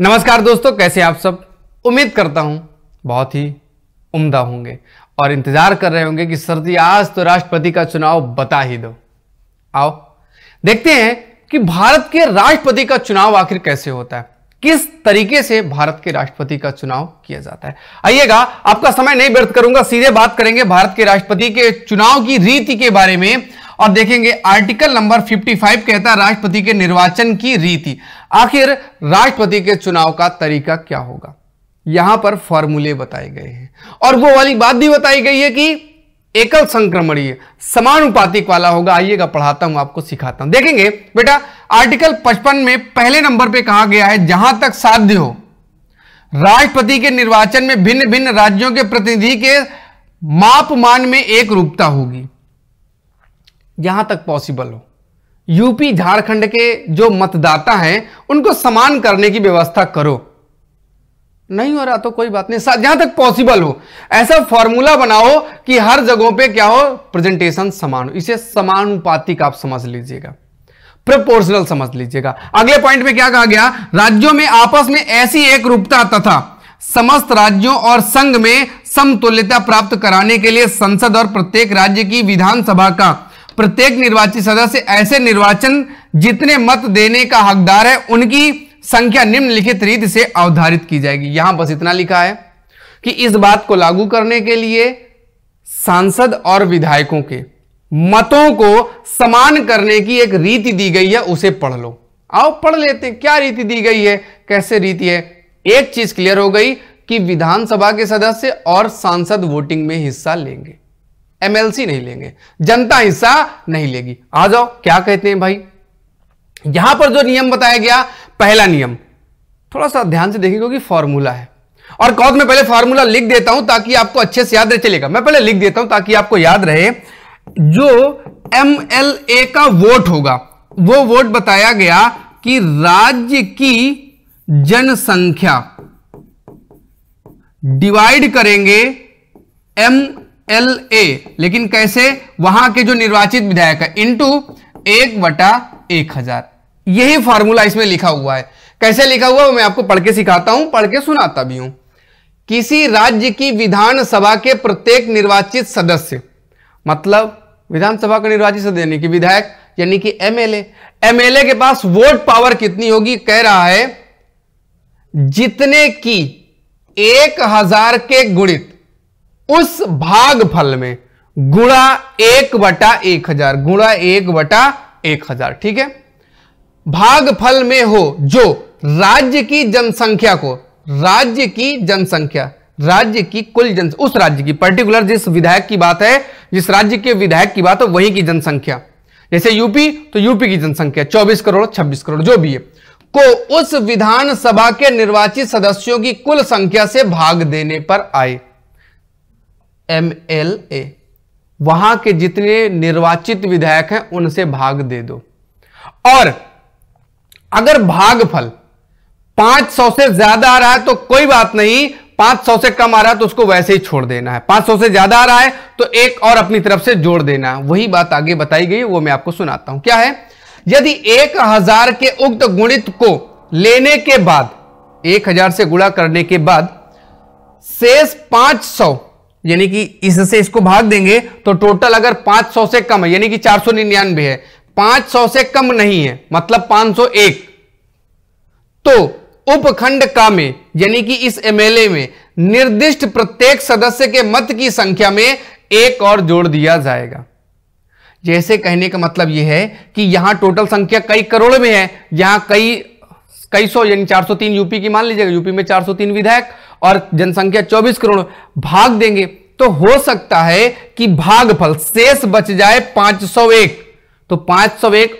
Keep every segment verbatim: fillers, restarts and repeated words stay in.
नमस्कार दोस्तों, कैसे आप सब। उम्मीद करता हूं बहुत ही उम्दा होंगे और इंतजार कर रहे होंगे कि सर जी आज तो राष्ट्रपति का चुनाव बता ही दो। आओ देखते हैं कि भारत के राष्ट्रपति का चुनाव आखिर कैसे होता है, किस तरीके से भारत के राष्ट्रपति का चुनाव किया जाता है। आइएगा, आपका समय नहीं व्यर्थ करूंगा, सीधे बात करेंगे भारत के राष्ट्रपति के चुनाव की रीति के बारे में और देखेंगे आर्टिकल नंबर पचपन कहता है राष्ट्रपति के निर्वाचन की रीति, आखिर राष्ट्रपति के चुनाव का तरीका क्या होगा। यहां पर फॉर्मूले बताए गए हैं और वो वाली बात भी बताई गई है कि एकल संक्रमणीय समानुपातिक वाला होगा। आइएगा पढ़ाता हूं, आपको सिखाता हूं, देखेंगे। बेटा आर्टिकल पचपन में पहले नंबर पे कहा गया है, जहां तक साध्य हो राष्ट्रपति के निर्वाचन में भिन्न भिन्न राज्यों के प्रतिनिधि के मापमान में एक रूपता होगी, जहां तक पॉसिबल हो। यूपी झारखंड के जो मतदाता हैं उनको समान करने की व्यवस्था करो, नहीं हो रहा तो कोई बात नहीं, जहां तक पॉसिबल हो ऐसा फॉर्मूला बनाओ कि हर जगहों पे क्या हो, प्रेजेंटेशन समान हो। इसे समानुपातिक आप समझ लीजिएगा, प्रोपोर्शनल समझ लीजिएगा। अगले पॉइंट में क्या कहा गया, राज्यों में आपस में ऐसी एक रूपता तथा समस्त राज्यों और संघ में समतुल्यता प्राप्त कराने के लिए संसद और प्रत्येक राज्य की विधानसभा का प्रत्येक निर्वाचित सदस्य ऐसे निर्वाचन जितने मत देने का हकदार है उनकी संख्या निम्नलिखित रीति से अवधारित की जाएगी। यहां बस इतना लिखा है कि इस बात को लागू करने के लिए सांसद और विधायकों के मतों को समान करने की एक रीति दी गई है, उसे पढ़ लो। आओ पढ़ लेते हैं क्या रीति दी गई है, कैसे रीति है। एक चीज क्लियर हो गई कि विधानसभा के सदस्य और सांसद वोटिंग में हिस्सा लेंगे, एमएलसी नहीं लेंगे, जनता हिस्सा नहीं लेगी। आ जाओ क्या कहते हैं भाई, यहां पर जो नियम बताया गया, पहला नियम थोड़ा सा ध्यान से देखिए क्योंकि फॉर्मूला है और कौन में पहले फॉर्मूला लिख देता हूं ताकि आपको अच्छे से याद रहे। चलेगा, मैं पहले लिख देता हूं ताकि आपको याद रहे। जो एमएलए का वोट होगा वो वोट बताया गया कि राज्य की जनसंख्या डिवाइड करेंगे एम एल ए, लेकिन कैसे, वहां के जो निर्वाचित विधायक है इंटू एक बटा एक हजार, यही फॉर्मूला इसमें लिखा हुआ है। कैसे लिखा हुआ है मैं आपको पढ़ के सिखाता हूं, पढ़ के सुनाता भी हूं। किसी राज्य की विधानसभा के प्रत्येक निर्वाचित सदस्य, मतलब विधानसभा का निर्वाचित सदस्य यानी कि विधायक यानी कि एमएलए, एमएलए के पास वोट पावर कितनी होगी, कह रहा है जितने की एक हजार के गुणित उस भागफल में गुणा एक बटा एक हजार, गुणा एक बटा एक हजार, ठीक है, भागफल में हो जो राज्य की जनसंख्या को, राज्य की जनसंख्या, राज्य की कुल जन, उस राज्य की पर्टिकुलर जिस विधायक की बात है, जिस राज्य के विधायक की बात है वही की जनसंख्या, जैसे यूपी तो यूपी की जनसंख्या चौबीस करोड़, छब्बीस करोड़ जो भी है, को उस विधानसभा के निर्वाचित सदस्यों की कुल संख्या से भाग देने पर आए एमएलए, वहां के जितने निर्वाचित विधायक हैं उनसे भाग दे दो। और अगर भागफल पाँच सौ से ज्यादा आ रहा है तो कोई बात नहीं, पाँच सौ से कम आ रहा है तो उसको वैसे ही छोड़ देना है, पाँच सौ से ज्यादा आ रहा है तो एक और अपनी तरफ से जोड़ देना है। वही बात आगे बताई गई, वो मैं आपको सुनाता हूं। क्या है, यदि एक हजार के उक्त गुणित को लेने के बाद, एक हजार से गुणा करने के बाद शेष पांच सौ यानी कि इससे इसको भाग देंगे तो टोटल अगर पाँच सौ से कम है यानी कि चार सौ निन्यानवे है, पाँच सौ से कम नहीं है मतलब पाँच सौ एक, तो उपखंड का में यानी कि इस एमएलए में निर्दिष्ट प्रत्येक सदस्य के मत की संख्या में एक और जोड़ दिया जाएगा। जैसे कहने का मतलब यह है कि यहां टोटल संख्या कई करोड़ में है, यहां कई कई सौ यानी चार सौ तीन यूपी की मान लीजिएगा, यूपी में चार सौ तीन विधायक और जनसंख्या चौबीस करोड़, भाग देंगे तो हो सकता है कि भागफल शेष बच जाए पाँच सौ एक, तो पाँच सौ एक,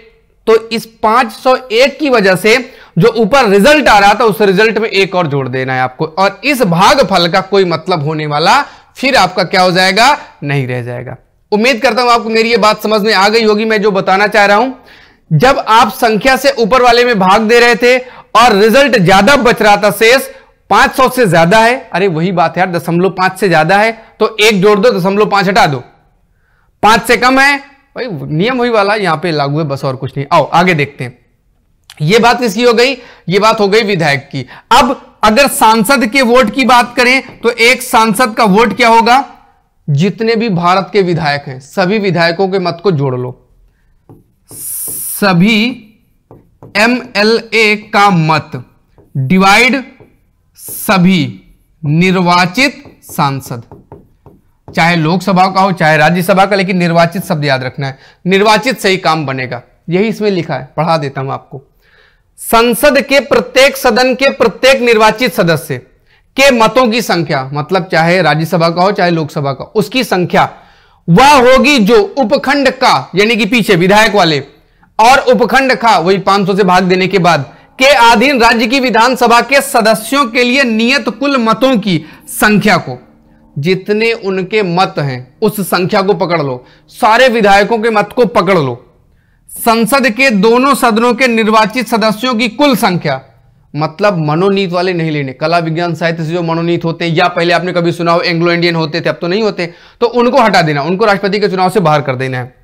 तो इस पाँच सौ एक की वजह से जो ऊपर रिजल्ट आ रहा था उस रिजल्ट में एक और जोड़ देना है आपको और इस भागफल का कोई मतलब होने वाला फिर आपका क्या हो जाएगा, नहीं रह जाएगा। उम्मीद करता हूं आपको मेरी ये बात समझ में आ गई होगी। मैं जो बताना चाह रहा हूं, जब आप संख्या से ऊपर वाले में भाग दे रहे थे और रिजल्ट ज्यादा बच रहा था, शेष पाँच सौ से ज्यादा है, अरे वही बात यार, दशमलव पांच से ज्यादा है तो एक जोड़ दो, दशमलव पांच हटा दो, पांच से कम है, भाई नियम वही वाला यहां पे लागू है, बस और कुछ नहीं। आओ आगे देखते हैं। ये बात किसकी हो गई, ये बात हो गई विधायक की। अब अगर सांसद के वोट की बात करें तो एक सांसद का वोट क्या होगा, जितने भी भारत के विधायक हैं सभी विधायकों के मत को जोड़ लो, सभी एमएलए का मत डिवाइड सभी निर्वाचित सांसद, चाहे लोकसभा का हो चाहे राज्यसभा का, लेकिन निर्वाचित शब्द याद रखना है, निर्वाचित से ही काम बनेगा, यही इसमें लिखा है। पढ़ा देता हूं आपको, संसद के प्रत्येक सदन के प्रत्येक निर्वाचित सदस्य के मतों की संख्या, मतलब चाहे राज्यसभा का हो चाहे लोकसभा का, उसकी संख्या वह होगी जो उपखंड का, यानी कि पीछे विधायक वाले, और उपखंड का वही पाँच सौ से भाग देने के बाद के अधीन राज्य की विधानसभा के सदस्यों के लिए नियत कुल मतों की संख्या को, जितने उनके मत हैं उस संख्या को पकड़ लो, सारे विधायकों के मत को पकड़ लो, संसद के दोनों सदनों के निर्वाचित सदस्यों की कुल संख्या, मतलब मनोनीत वाले नहीं लेने, कला विज्ञान साहित्य से जो मनोनीत होते हैं या पहले आपने कभी सुना हो एंग्लो इंडियन होते थे, अब तो नहीं होते, तो उनको हटा देना, उनको राष्ट्रपति के चुनाव से बाहर कर देना है।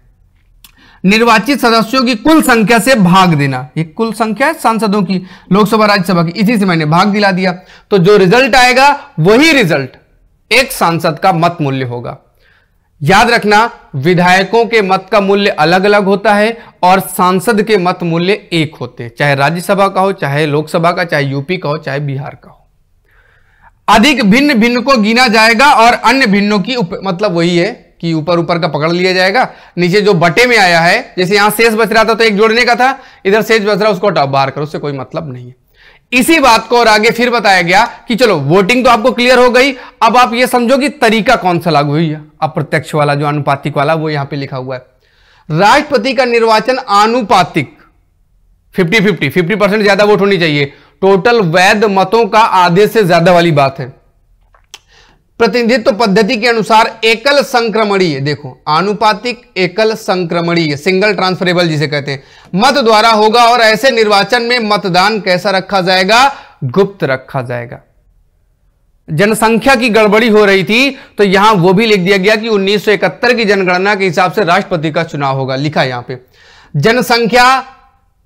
निर्वाचित सदस्यों की कुल संख्या से भाग देना, ये कुल संख्या है सांसदों की लोकसभा राज्यसभा की, इसी से मैंने भाग दिला दिया, तो जो रिजल्ट आएगा वही रिजल्ट एक सांसद का मत मूल्य होगा। याद रखना, विधायकों के मत का मूल्य अलग अलग होता है और सांसद के मत मूल्य एक होते हैं, चाहे राज्यसभा का हो चाहे लोकसभा का, चाहे यूपी का हो चाहे बिहार का हो। अधिक भिन्न भिन्न को गिना जाएगा और अन्य भिन्नों की उप... मतलब वही है कि ऊपर ऊपर का पकड़ लिया जाएगा, नीचे जो बटे में आया है, जैसे यहां शेष बच रहा था तो एक जोड़ने का था, इधर शेष बच रहा उसको हटाओ बाहर करो, उससे कोई मतलब नहीं है। इसी बात को और आगे फिर बताया गया कि चलो वोटिंग तो आपको क्लियर हो गई, अब आप ये समझो कि तरीका कौन सा लागू हुई है, अप्रत्यक्ष वाला जो अनुपातिक वाला वो यहां पे लिखा हुआ है। राष्ट्रपति का निर्वाचन आनुपातिक फिफ्टी फिफ्टी, फिफ्टी परसेंट ज्यादा वोट होनी चाहिए, टोटल वैध मतों का आधे से ज्यादा वाली बात है। प्रतिनिधित्व पद्धति के अनुसार एकल संक्रमणीय, देखो आनुपातिक एकल संक्रमणीय, सिंगल ट्रांसफरेबल जिसे कहते हैं, मत द्वारा होगा और ऐसे निर्वाचन में मतदान कैसा रखा जाएगा, गुप्त रखा जाएगा। जनसंख्या की गड़बड़ी हो रही थी तो यहां वो भी लिख दिया गया कि उन्नीस सौ इकहत्तर की जनगणना के हिसाब से राष्ट्रपति का चुनाव होगा, लिखा यहां पे। जनसंख्या,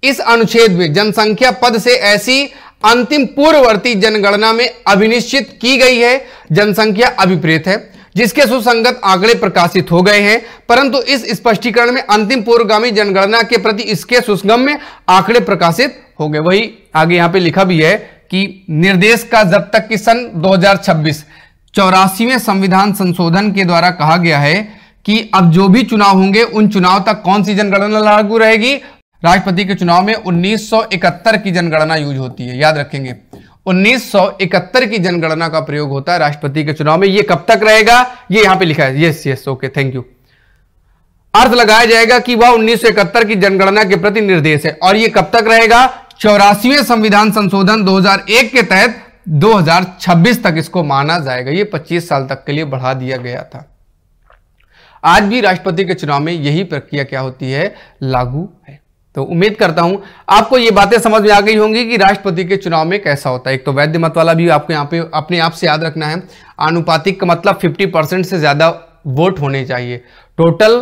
इस अनुच्छेद में जनसंख्या पद से ऐसी अंतिम पूर्ववर्ती जनगणना में अभिनिश्चित की गई है जनसंख्या अभिप्रेत है जिसके सुसंगत आंकड़े प्रकाशित हो गए हैं, परंतु इस स्पष्टीकरण में अंतिम पूर्वगामी जनगणना के प्रति इसके सुसंगम में आंकड़े प्रकाशित हो गए। वही आगे यहां पे लिखा भी है कि निर्देश का जब तक कि सन दो हजार छब्बीस चौरासीवें संविधान संशोधन के द्वारा कहा गया है कि अब जो भी चुनाव होंगे उन चुनाव तक कौन सी जनगणना लागू रहेगी। राष्ट्रपति के चुनाव में उन्नीस सौ इकहत्तर की जनगणना यूज होती है, याद रखेंगे उन्नीस सौ इकहत्तर की जनगणना का प्रयोग होता है राष्ट्रपति के चुनाव में। ये कब तक रहेगा ये यहां पे लिखा है। Yes yes okay thank you. अर्थ लगाया जाएगा कि वह उन्नीस सौ इकहत्तर की जनगणना के प्रति निर्देश है और यह कब तक रहेगा, चौरासीवें संविधान संशोधन दो हजार एक के तहत दो हजार छब्बीस तक इसको माना जाएगा। ये पच्चीस साल तक के लिए बढ़ा दिया गया था। आज भी राष्ट्रपति के चुनाव में यही प्रक्रिया क्या होती है, लागू है। तो उम्मीद करता हूं आपको ये बातें समझ में आ गई होंगी कि राष्ट्रपति के चुनाव में कैसा होता है। एक तो वैध मत वाला भी आपको यहाँ पे अपने आप से याद रखना है। आनुपातिक का मतलब पचास परसेंट से ज़्यादा वोट होने चाहिए। टोटल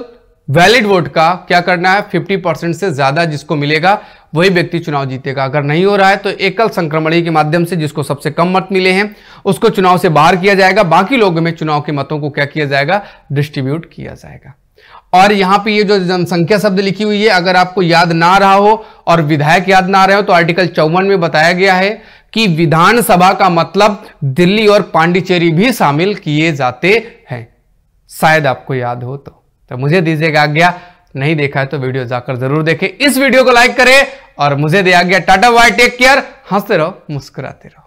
वैलिड वोट का क्या करना है, पचास परसेंट से ज़्यादा जिसको मिलेगा वही व्यक्ति चुनाव जीतेगा। अगर नहीं हो रहा है तो एकल संक्रमणी के माध्यम से जिसको सबसे कम मत मिले हैं उसको चुनाव से बाहर किया जाएगा। बाकी लोगों में चुनाव के मतों को क्या किया जाएगा, डिस्ट्रीब्यूट किया जाएगा। और यहाँ पे ये जो जनसंख्या शब्द लिखी हुई है, अगर आपको याद ना रहा हो और विधायक याद ना रहे हो तो आर्टिकल चौवन में बताया गया है कि विधानसभा का मतलब दिल्ली और पांडिचेरी भी शामिल किए जाते हैं। शायद आपको याद हो तो, तो मुझे दीजिएगा आज्ञा। नहीं देखा है तो वीडियो जाकर जरूर देखें। इस वीडियो को लाइक करें और मुझे दिया गया टाटा बाय, टेक केयर। हंसते रहो मुस्कुराते रहो।